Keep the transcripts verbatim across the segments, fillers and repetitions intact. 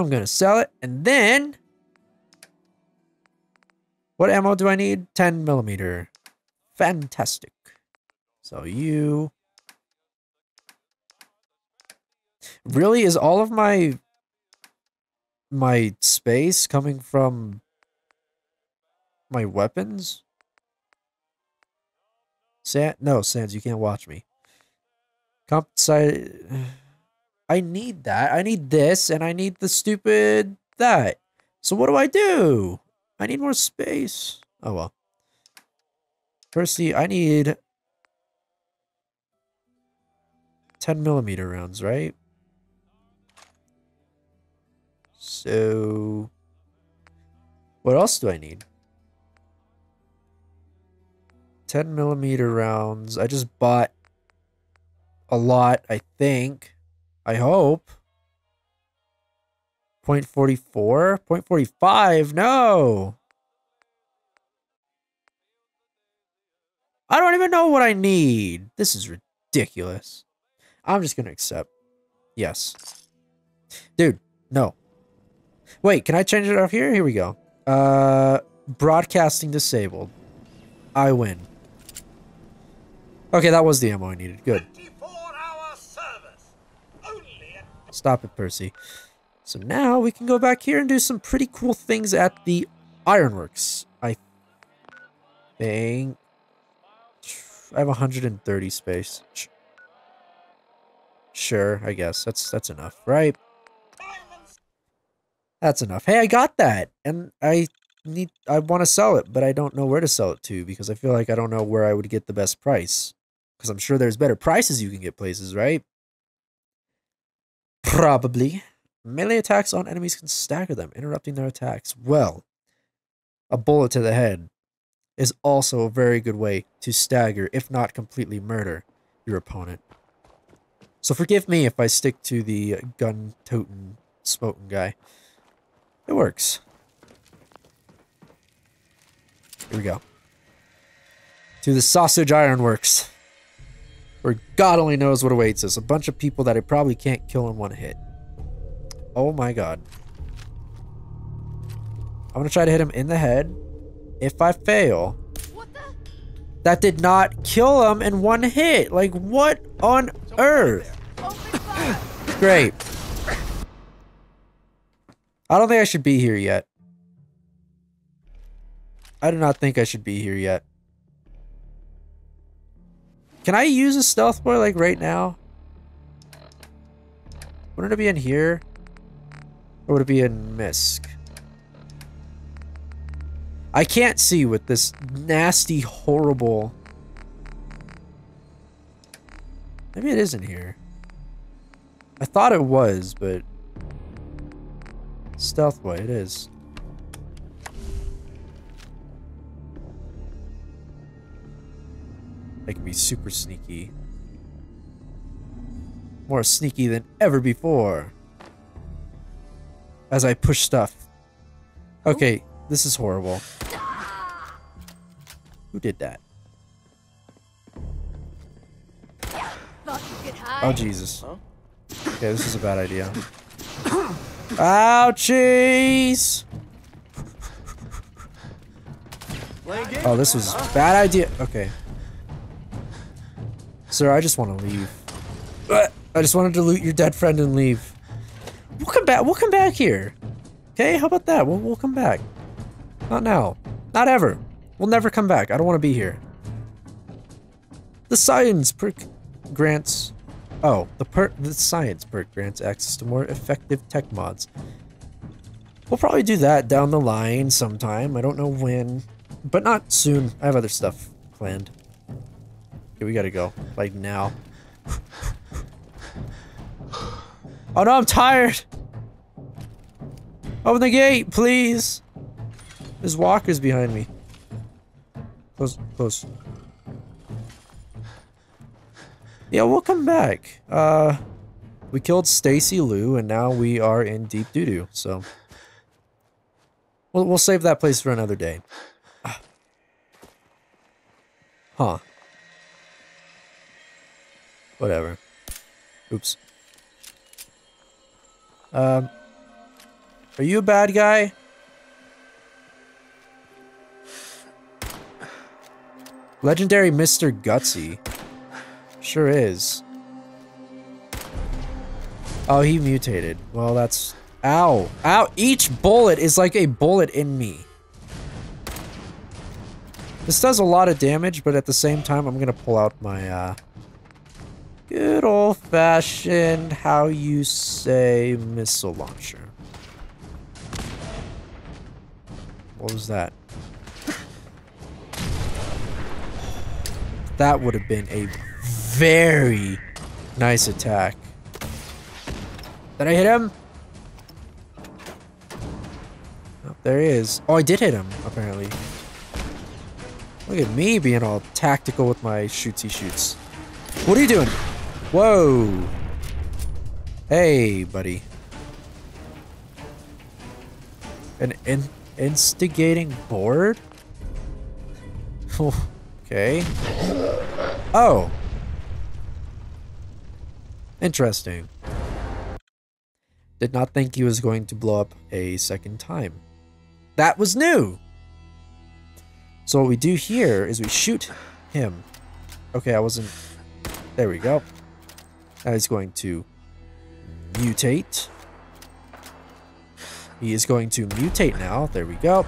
I'm gonna sell it, and then what ammo do I need? ten millimeter. Fantastic. So you really is all of my my space coming from my weapons? Sand? No, Sans, you can't watch me. Compensate. I need that. I need this, and I need the stupid that. So what do I do? I need more space. Oh, well. Firstly, I need ten millimeter rounds, right? So what else do I need? ten millimeter rounds. I just bought a lot, I think. I hope. point forty-four? point forty-five? No! I don't even know what I need. This is ridiculous. I'm just gonna accept. Yes. Dude, no. Wait, can I change it up here? Here we go. Uh, broadcasting disabled. I win. Okay, that was the ammo I needed. Good. Stop it, Percy. So now we can go back here and do some pretty cool things at the ironworks. I think I have one hundred thirty space. Sure, I guess that's that's enough, right? That's enough. Hey, I got that, and I need. I want to sell it, but I don't know where to sell it to because I feel like I don't know where I would get the best price. Because I'm sure there's better prices you can get places, right? Probably. Melee attacks on enemies can stagger them, interrupting their attacks. Well, a bullet to the head is also a very good way to stagger, if not completely murder, your opponent. So forgive me if I stick to the gun-toting, smoking guy. It works. Here we go. To the sausage ironworks. Where God only knows what awaits us. A bunch of people that I probably can't kill in one hit. Oh my god. I'm gonna try to hit him in the head. If I fail... What the? That did not kill him in one hit! Like, what on Someone earth? Oh, great. I don't think I should be here yet. I do not think I should be here yet. Can I use a stealth boy, like, right now? Wouldn't it be in here? Or would it be in Misk? I can't see with this nasty, horrible... Maybe it is in here. I thought it was, but... Stealth boy, it is. I can be super sneaky. More sneaky than ever before. As I push stuff. Okay, this is horrible. Who did that? Oh, Jesus. Okay, this is a bad idea. Ouchies! Oh, this was a bad idea. Okay. Sir, I just want to leave. I just wanted to loot your dead friend and leave. We'll come back. We'll come back here. Okay, how about that? We'll, we'll come back. Not now. Not ever. We'll never come back. I don't want to be here. The science perk grants... Oh, the per the science perk grants access to more effective tech mods. We'll probably do that down the line sometime. I don't know when. But not soon. I have other stuff planned. Okay, we gotta go. Like, now. Oh no, I'm tired! Open the gate, please! There's walkers behind me. Close, close. Yeah, we'll come back. Uh, we killed Stacy Lou, and now we are in deep doo-doo, so... We'll, we'll save that place for another day. Huh. Whatever. Oops. Um, Are you a bad guy? Legendary Mister Gutsy. Sure is. Oh, he mutated. Well, that's... Ow. Ow! Each bullet is like a bullet in me. This does a lot of damage, but at the same time, I'm gonna pull out my, uh... good old-fashioned, how you say, missile launcher. What was that? That would have been a very nice attack. Did I hit him? Oh, there he is. Oh, I did hit him, apparently. Look at me being all tactical with my shootsy shoots. What are you doing? Whoa. Hey, buddy. An in instigating board? Okay. Oh. Interesting. Did not think he was going to blow up a second time. That was new! So what we do here is we shoot him. Okay, I wasn't... There we go. Now he's going to mutate. He is going to mutate now. There we go.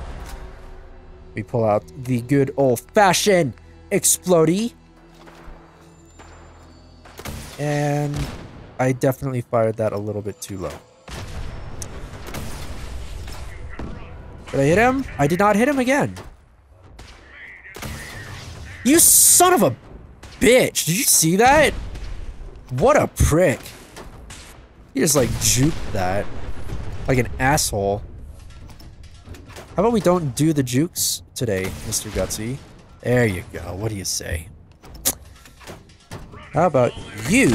We pull out the good old-fashioned explodey. And I definitely fired that a little bit too low. Did I hit him? I did not hit him again. You son of a bitch! Did you see that? What a prick. He just like juked that. Like an asshole. How about we don't do the jukes today, Mister Gutsy? There you go. What do you say? How about you?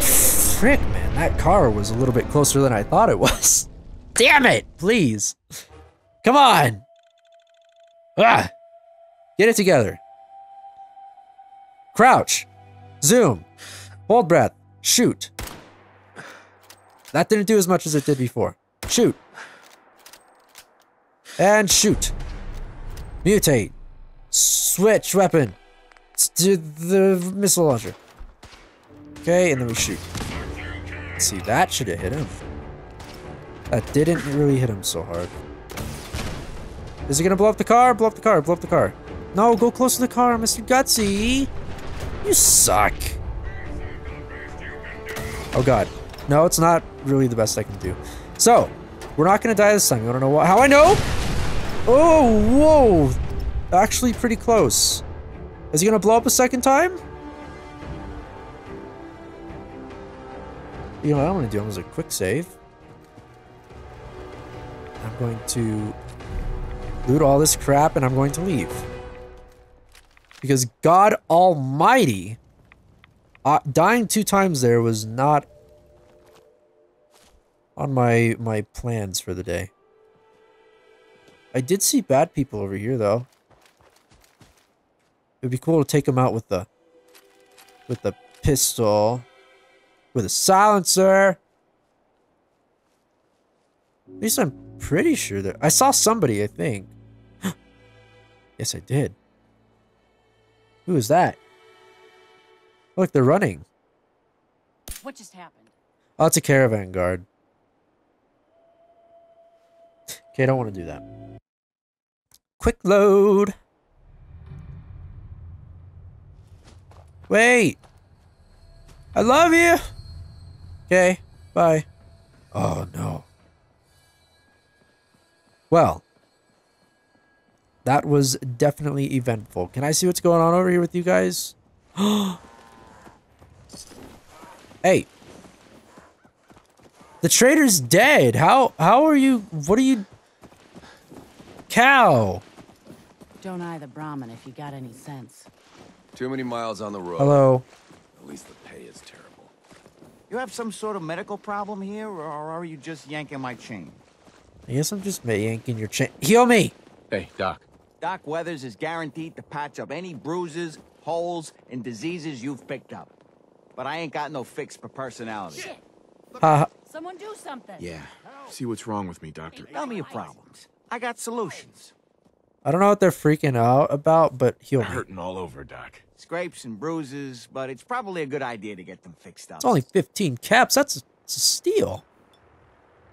Frick, man. That car was a little bit closer than I thought it was. Damn it! Please. Come on! Ah! Get it together. Crouch, zoom, hold breath, shoot. That didn't do as much as it did before. Shoot. And shoot. Mutate. Switch weapon to the missile launcher. Okay, and then we shoot. See, that should have hit him. That didn't really hit him so hard. Is he gonna blow up the car? Blow up the car, blow up the car. No, go close to the car, Mister Gutsy. You suck. Oh god. No, it's not really the best I can do. So, we're not gonna die this time. I don't know why. How I know? Oh, whoa. Actually pretty close. Is he gonna blow up a second time? You know what I'm gonna do? I'm gonna do a quick save. I'm going to loot all this crap and I'm going to leave. Because God almighty, uh, dying two times there was not on my my plans for the day. I did see bad people over here though. It'd be cool to take them out with the with the pistol, with a silencer. At least I'm pretty sure that I saw somebody, I think. Yes, I did. Who is that? Look, they're running. What just happened? Oh, it's a caravan guard. Okay, I don't want to do that. Quick load. Wait. I love you. Okay, bye. Oh, no. Well. That was definitely eventful. Can I see what's going on over here with you guys? Hey. The traitor's dead. How how are you? What are you? Cow. Don't eye the Brahmin if you got any sense. Too many miles on the road. Hello. At least the pay is terrible. You have some sort of medical problem here, or are you just yanking my chain? I guess I'm just yanking your chain. Heal me. Hey, Doc. Doc Weathers is guaranteed to patch up any bruises, holes, and diseases you've picked up. But I ain't got no fix for personality. Shit. Uh, Someone do something. Yeah. See what's wrong with me, doctor. Tell me your problems. I got solutions. I don't know what they're freaking out about, but he'll be hurting all over, Doc. Scrapes and bruises, but it's probably a good idea to get them fixed up. It's only fifteen caps. That's a, it's a steal.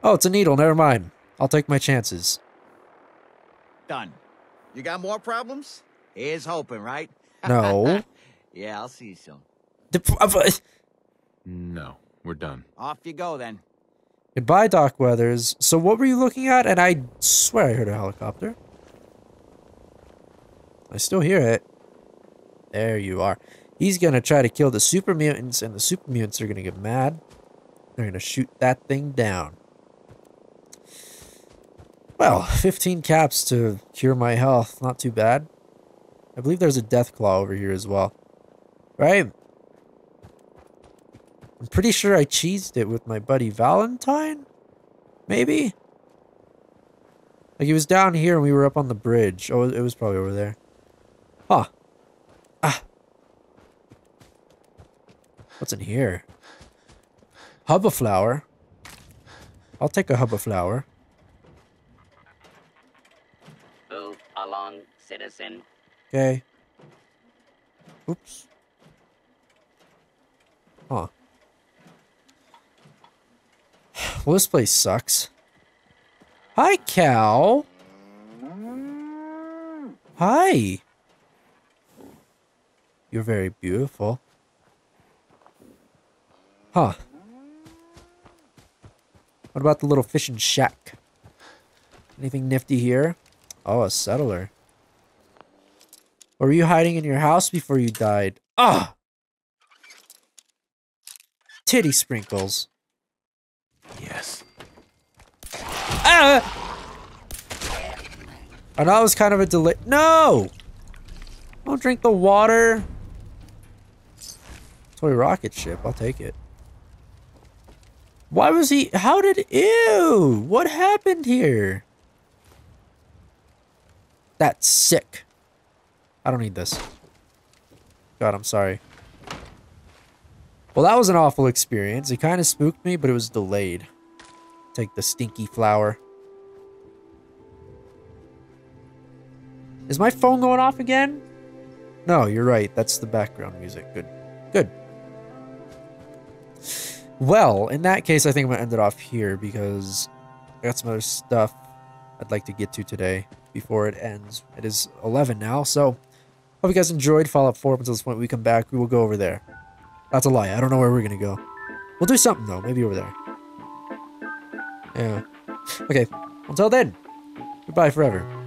Oh, it's a needle. Never mind. I'll take my chances. Done. You got more problems? Here's hoping, right? No. Yeah, I'll see you soon. The, no, we're done. Off you go, then. Goodbye, Doc Weathers. So what were you looking at? And I swear I heard a helicopter. I still hear it. There you are. He's going to try to kill the super mutants, and the super mutants are going to get mad. They're going to shoot that thing down. Well, fifteen caps to cure my health. Not too bad. I believe there's a death claw over here as well. Right? I'm pretty sure I cheesed it with my buddy Valentine? Maybe? Like, he was down here and we were up on the bridge. Oh, it was probably over there. Huh. Ah. What's in here? Hubba flower. I'll take a hubba flower. Move along, citizen. Okay. Oops. Huh. Well, this place sucks. Hi, cow. Hi. You're very beautiful. Huh. What about the little fishing shack? Anything nifty here? Oh, a settler. Or were you hiding in your house before you died? Ah! Titty sprinkles. Yes. Ah! I know it was kind of a delay. No! Don't drink the water. Toy rocket ship. I'll take it. Why was he? How did? Ew! What happened here? That's sick. I don't need this. God, I'm sorry. Well, that was an awful experience. It kind of spooked me, but it was delayed. Take the stinky flower. Is my phone going off again? No, you're right. That's the background music. Good. Good. Well, in that case, I think I'm going to end it off here because I got some other stuff I'd like to get to today before it ends. It is eleven now, so hope you guys enjoyed Fallout four. Up until this point, we come back, we will go over there. That's a lie. I don't know where we're going to go. We'll do something, though. Maybe over there. Yeah. Okay. Until then, goodbye forever.